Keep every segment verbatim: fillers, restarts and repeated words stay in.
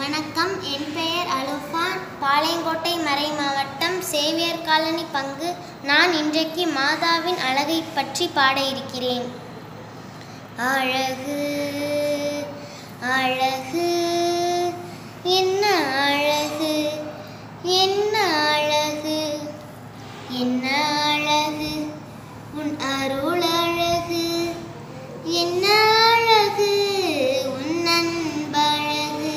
வணக்கம். என் பெயர் அலுஃபா. பாளையங்கோட்டை மறை மாவட்டம் சேவியர் காலனி பங்கு. நான் இன்றைக்கு மாதாவின் அழகை பற்றி பாட இருக்கிறேன். அழகு அழகு என்ன அழகு என்ன அழகு என்ன அழகு உன் அருள் அழகு என்ன அழகு உன் அன்பழகு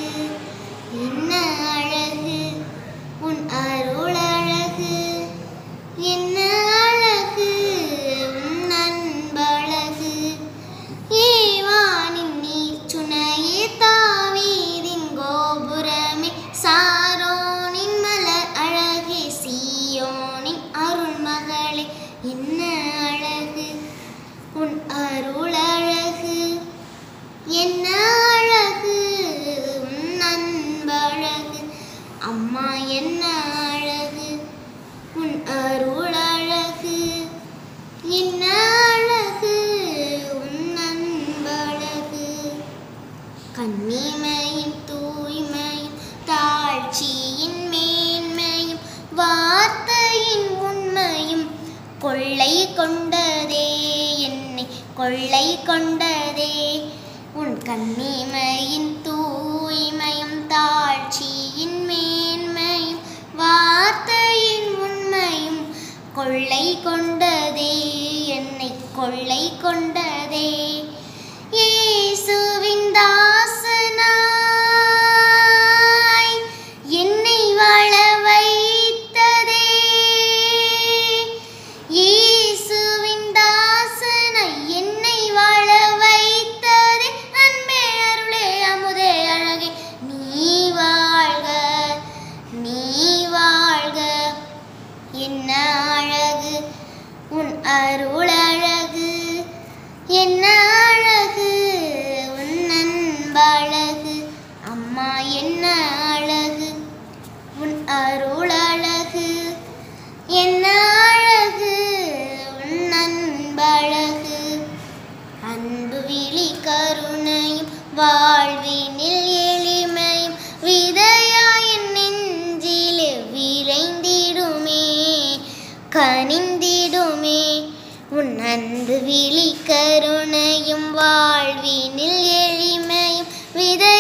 என்ன அழகு உன் அருள் அழகு என்ன அழகு உன் அன்பழகு ஏவானின் நீர் சுனையே தாவீதின் கோபுரமே சாரோனின் மலர் அழகே சீயோனின் அருள் மகளே என்ன அழகு உன் அருள் அழகு என்ன அழகு உன் அன்பழகு அம்மா என்ன அழகு உன் அருள் அழகு என்ன அழகு உன் அன்பழகு கண்ணிமையின் தூய்மையும் தாழ்ச்சியின் மேன்மையும் வார்த்தையின் உண்மையும் கொள்ளை கொண்டதே என்னை கொள்ளை கொண்டதே உன் கண்ணிமையின் தூய்மையும் தாழ்ச்சியின் மேன்மையும் வார்த்தையின் உண்மையும் கொள்ளை கொண்டதே என்னை கொள்ளை கொண்டதே இயேசுவின் தாசனாய் என்னை வாழ என்ன அழகு உன் அருள் அழகு என்ன அழகு உன் அன்பழகு அம்மா என்ன அழகு உன் அருள் அழகு என்ன அழகு உன் அன்பழகு அன்பு விழி கருணையும் வாழ்வினில் எளிமையும் விதையா என் நெஞ்சிலே விளைந்திடுமே கனிந்திடுமே உன் அன்பு விழி கருணையும் வாழ்வினில் எளிமையும் விதை